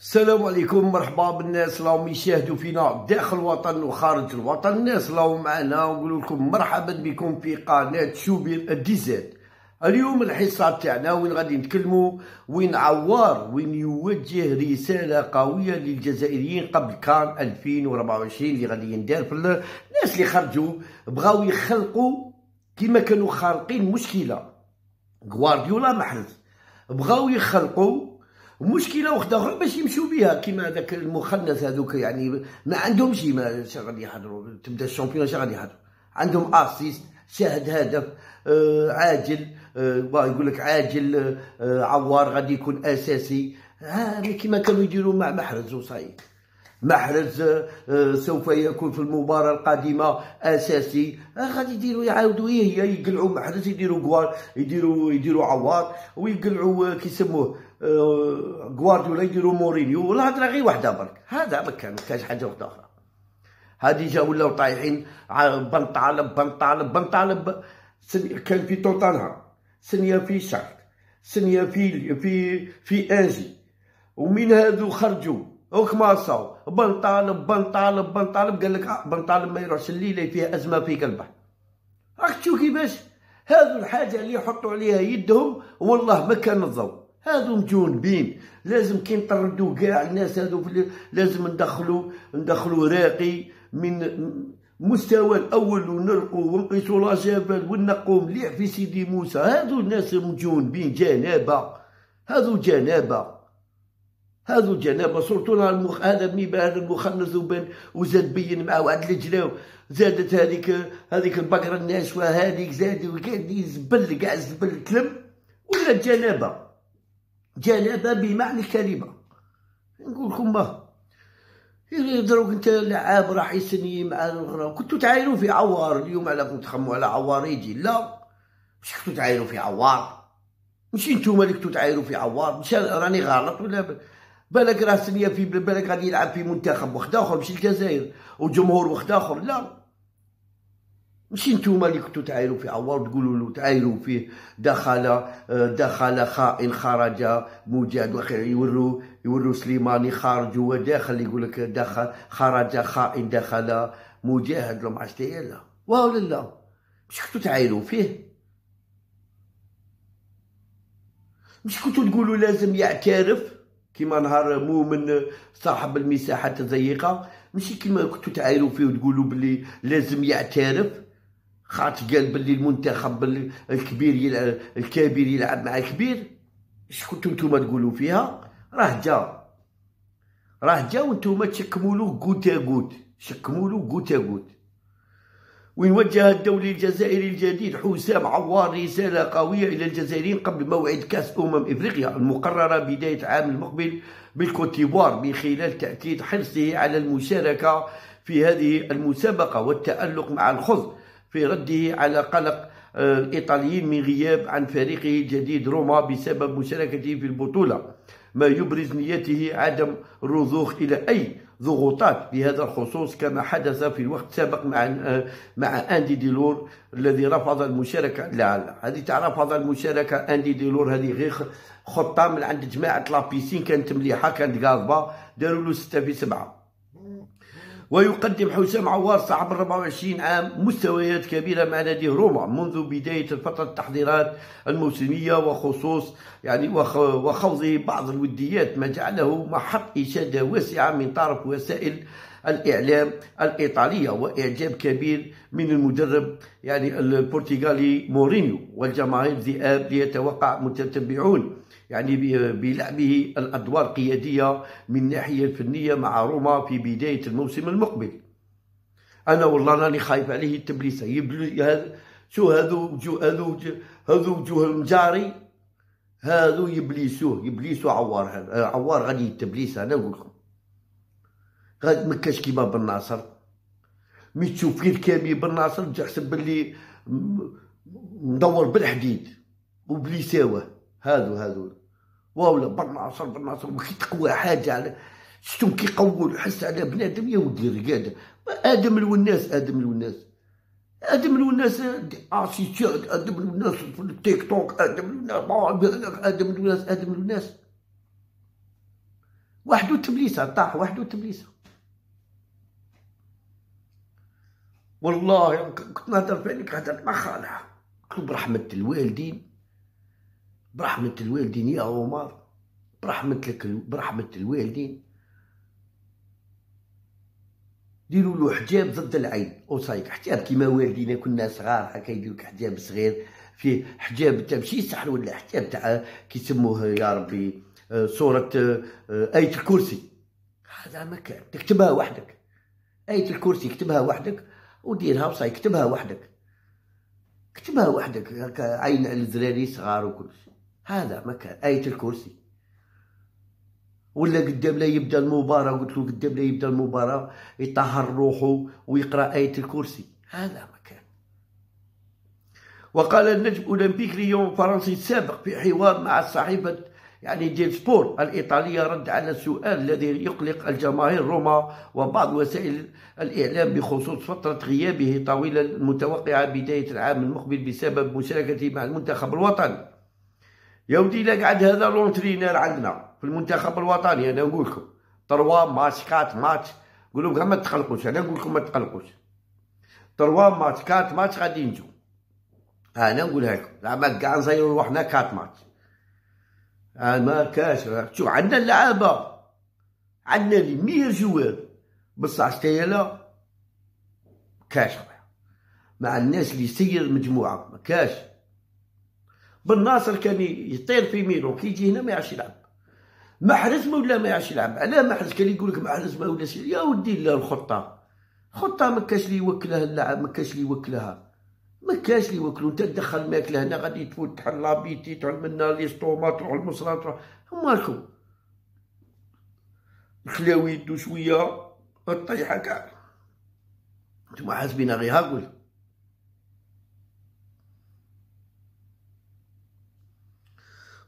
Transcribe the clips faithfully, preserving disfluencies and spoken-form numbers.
السلام عليكم، مرحبا بالناس راهم يشاهدوا فينا داخل الوطن وخارج الوطن. الناس راهم معنا ونقول لكم مرحبا بكم في قناه شوبير الديزات. اليوم الحصه تاعنا وين غادي نتكلموا وين عوار وين يوجه رساله قويه للجزائريين قبل كان ألفين وأربعة وعشرين اللي غادي يندار. في الناس اللي خرجوا بغاو يخلقوا كما كانوا خارقين مشكله غوارديولا محرز، بغاو يخلقوا مشكله وحده اخرى باش يمشيو بها كيما هذاك المخنث هذوك، يعني ما عندهمش ما شا غادي يحضروا. تبدا الشامبيون شا غادي يحضروا، عندهم اسيست، شاهد هدف، آه عاجل، آه يقول لك عاجل، آه عوار غادي يكون اساسي. ها كيما كانوا يديروا مع محرز وصاي. محرز آه سوف يكون في المباراه القادمه اساسي. آه غادي يديروا يعاودوا هي هي يقلعوا محرز، يديروا كوار، يديروا يديروا عوار ويقلعوا كيسموه غوارديولا، يديروا مورينيو. الهضره غير وحده برك، هذا ما كان كاش حاجه وحده اخرى. هادي جا ولاو طايحين. بن طالب بن طالب بن طالب كان في توتنهام، سنيه في شارك، سنيه في في في انجي، ومن هادو خرجوا وكماصاو. بن طالب بن طالب بن طالب قال لك بن طالب ما يروحش الليله فيها ازمه في قلبه. راك تشوف كيفاش هادو الحاجه اللي يحطوا عليها يدهم، والله ما كان الضوء. هادو مجونبين، لازم كي نطردو كاع الناس هادو، لازم ندخلو ندخلو راقي من مستوى الاول، ونرقو ونقيسو لا جبل ونقو مليح في سيدي موسى. هادو الناس مجونبين، جنابه، هادو جنابه، هادو جنابه. سورتو هذا مي هذا المخنث وبان وزاد بين معاه واحد الجلاو، زادت هذيك هذيك البقره الناشفه هذيك، زاد قاعد يزبل كاع الزبل تلم، ولا جنابه جلابه بمعنى الكلمه. نقول لكم باه دروك انت لعاب راح يسني مع الاخرى. كنتو تعايروا في عوار اليوم، علىكم تخموا على عوار يجي؟ لا، مش كنتو تعايروا في عوار، مش انتوما اللي كنتو تعايروا في عوار. مش راني غلط ولا بالك؟ راه سنيه في بالك غادي يلعب في منتخب واحد اخر ماشي الجزائر، وجمهور واحد اخر. لا، ماشي نتوما اللي كنتو تعايروا في عوار وتقولوا له تعايروا فيه دخل دخل خائن خرج مجاهد، وخير يوروا يوروا سليماني خارج وداخل، يقول لك دخل خرج خائن دخل مجاهد. لو ما عرفتش لا واو لا، مش كنتو تعايروا فيه؟ مش كنتو تقولوا لازم يعترف كيما نهار مؤمن صاحب المساحات الضيقه؟ ماشي كيما كنتو تعايروا فيه وتقولوا بلي لازم يعترف خاطر قال بلي المنتخب الكبير يلعب الكبير يلعب مع الكبير. اش كنتو نتوما تقولوا فيها؟ راه جا راه جا وانتوما تشكمولو كوتا كوت، شكمولو كوتا كوت. وين وجه الدولي الجزائري الجديد حسام عوار رساله قويه الى الجزائريين قبل موعد كاس امم افريقيا المقرره بدايه العام المقبل بالكوتيفوار، من خلال تاكيد حرصه على المشاركه في هذه المسابقه والتالق مع الخضر في رده على قلق الإيطاليين من غياب عن فريقه الجديد روما بسبب مشاركته في البطولة، ما يبرز نيته عدم الرضوخ إلى أي ضغوطات بهذا الخصوص كما حدث في الوقت السابق مع مع أندي ديلور الذي رفض المشاركة. لا لا، هذه تاع رفض المشاركة أندي ديلور هذه غير خطة من عند جماعة لابيسين، كانت مليحة، كانت قاضبة، داروا له ستة في سبعة. ويقدم حسام عوار صاحب أربعة وعشرين عام مستويات كبيرة مع نادي روما منذ بداية الفترة التحضيرات الموسمية، وخصوص يعني وخوضه بعض الوديات، ما جعله محط إشادة واسعة من طرف وسائل الإعلام الإيطالية، وإعجاب كبير من المدرب يعني البرتغالي مورينيو والجماهير الذئاب، ليتوقع متتبعون يعني بلعبه الأدوار القيادية من الناحية الفنية مع روما في بداية الموسم المقبل. أنا والله راني خايف عليه التبليسة. يبلي شو هذو جو هذو هذو وجوه المجاري هذو يبليسوه، يبليسو عوار. عوار غادي يتبليس، أنا نقول لكم غادي مكاش كيما بن ناصر. مي تشوف غير كامي بن ناصر تحسب بلي مدور بالحديد وبليساوه. هادو هادو واولا بن ناصر بن ناصر كي تقوى حاجه على شفتو كي يقووا الحس على بنادم. يا ودي الرقاده ادم والناس، ادم والناس، ادم والناس، ارشيتير ادم والناس في التيك توك، ادم والناس، ادم والناس، ادم والناس. وحده تبليسه، طاح وحده تبليسه. والله كنت نهضر في هذيك، هضرت مع خالها قلت برحمة الوالدين، برحمة الوالدين يا عمر، برحمة لك، برحمة الوالدين ديروا له حجاب ضد العين وصايك حجاب كيما والدينا كنا صغار هكا يديروك حجاب صغير، فيه حجاب تاع ماشي سحر ولا حجاب تاع كيسموه يا ربي صورة آية الكرسي. هذا ما كان، تكتبها وحدك آية الكرسي، كتبها وحدك وديرها وصاي، كتبها وحدك، كتبها وحدك هكا عين على الزراري صغار وكل شيء. هذا ما كان آية الكرسي. ولا قدام لا يبدا المباراة، قلت له قدام لا يبدا المباراة يطهر روحه ويقرا آية الكرسي. هذا ما كان. وقال النجم أولمبيك ليون الفرنسي السابق في حوار مع صحيفة يعني جيمس بور الإيطالية رد على السؤال الذي يقلق الجماهير روما وبعض وسائل الإعلام بخصوص فترة غيابه طويلة المتوقعة بداية العام المقبل بسبب مشاركته مع المنتخب الوطني. يودي لقعد هذا لونترينير عندنا في المنتخب الوطني، أنا نقول لكم تروا ماتش كات ماتش، نقول لهم ما تقلقوش، أنا نقول لكم ما تقلقوش، تروا ماتش كات ماتش غادي نجو، أنا نقولها لكم زعما كاع نزيرو روحنا كات ماتش. آه ما كاش، شوف عندنا اللعابة، عندنا لي مية جوار، بصح شتايلا كاش، ما عندناش لي يسير المجموعة ما كاش. بن ناصر كان يطير في ميلو كي يجي هنا ما يعرفش يلعب، محرز ما ولا ما يعرفش يلعب. علاه محرز كان يقول لك محرز ما ولاش يا ودي، لا الخطة، خطة ما كاش لي يوكلها اللاعب، ما كاش لي يوكلها، ما كاش لي يوكلو. انت تدخل الماكله هنا غادي تفوت تحل لابيتي، تعمل منا لي سطوما، تروح للمصرا، تروح مالكم الخلاوي يدو شويه الطيحه كاع، نتوما حاسبين غير هاكول.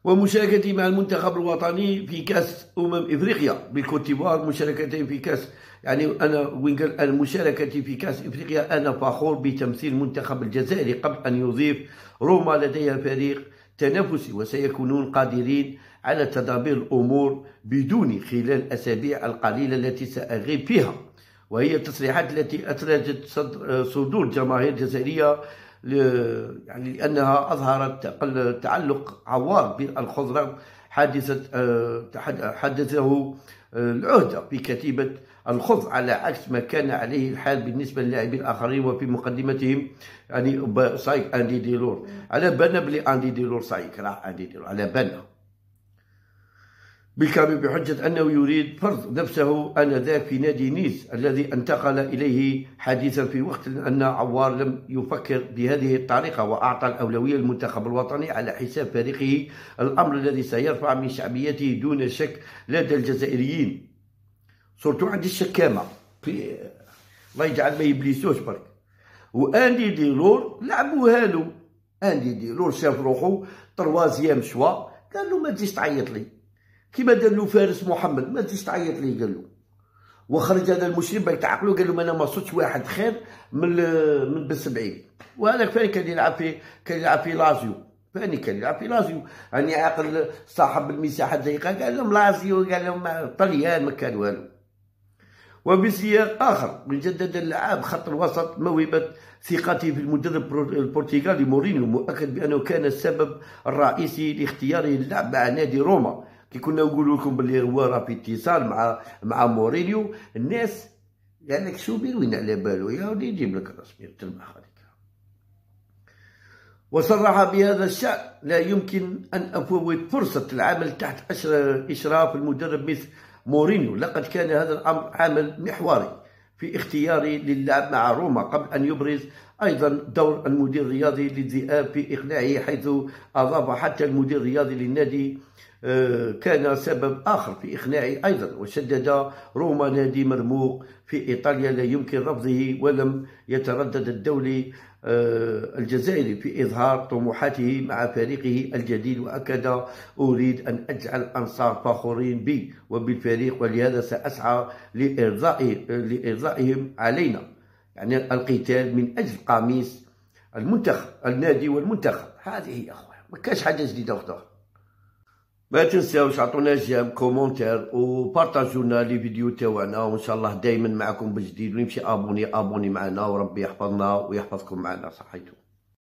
ومشاركتي مع المنتخب الوطني في كأس أمم إفريقيا بالكوتيفوار، مشاركتي في كأس يعني أنا وينقل المشاركة في كأس إفريقيا، أنا فخور بتمثيل منتخب الجزائري قبل أن يضيف روما لديها فريق تنافسي، وسيكونون قادرين على تدابير الأمور بدوني خلال الأسابيع القليلة التي سأغيب فيها. وهي التصريحات التي أثرت صدور جماهير جزائرية يعني لأنها أظهرت تعلق عوار بالخضراء حادثة حدثه العهدة في كتيبة الخضر، على عكس ما كان عليه الحال بالنسبة للاعبين الآخرين وفي مقدمتهم يعني صايك أندي ديلور. على بالنا بلي أندي ديلور صايك راه أندي ديلور على بالنا بالكامل، بحجة أنه يريد فرض نفسه آنذاك في نادي نيس الذي انتقل إليه حديثا، في وقت أن عوار لم يفكر بهذه الطريقة وأعطى الأولوية للمنتخب الوطني على حساب فريقه، الأمر الذي سيرفع من شعبيته دون شك لدى الجزائريين. صرتو عند الشكامة في الله يجعل ما يبليسوش برك. وأندي ديلور لعبوها له، أندي ديلور شاف روحو تروازيام شوا، قال له ما تجيش تعيط لي كيما دار له فارس محمد، ما تجيش تعيط لي قال له. وخرج هذا المشرف باك تعقلو قال له انا ما صدتش واحد خير من من بالسبعين. وهذاك فاني كان يلعب في كان يلعب في لازيو، فاني كان يلعب في لازيو، راني عاقل صاحب المساحه الضيقه قال لهم لازيو، قال لهم طليان ما كان والو. وبسياق اخر جدد اللاعب خط الوسط موهبه ثقته في المدرب البرتغالي مورينيو، مؤكد بانه كان السبب الرئيسي لاختياره اللعب مع نادي روما. كي كنا نقول لكم باللي هو راه في اتصال مع مع مورينيو، الناس قال لك شوبير وين على بالو يا ولدي يجيب لك رسمي تلمع هذيك. وصرح بهذا الشأن لا يمكن ان افوت فرصه العمل تحت اشراف المدرب مثل مورينيو، لقد كان هذا الامر عامل محوري في اختياري للعب مع روما، قبل ان يبرز ايضا دور المدير الرياضي للذئاب في اقناعه، حيث اضاف حتى المدير الرياضي للنادي كان سبب آخر في إقناعي أيضا. وشدد روما نادي مرموق في إيطاليا لا يمكن رفضه، ولم يتردد الدولي الجزائري في إظهار طموحاته مع فريقه الجديد، وأكد أريد أن أجعل أنصار فخورين بي وبالفريق، ولهذا سأسعى لإرضائهم علينا، يعني القتال من أجل قميص المنتخب النادي والمنتخب. هذه هي أخويا، ما كاش حاجة جديدة أخرى. ما تنساوش عطونا جيم كومونتير وبارطاجونا لي فيديو تاعنا، وان شاء الله دائما معكم بجديد، ويمشي ابوني ابوني معنا، وربي يحفظنا ويحفظكم معنا. صحيتو.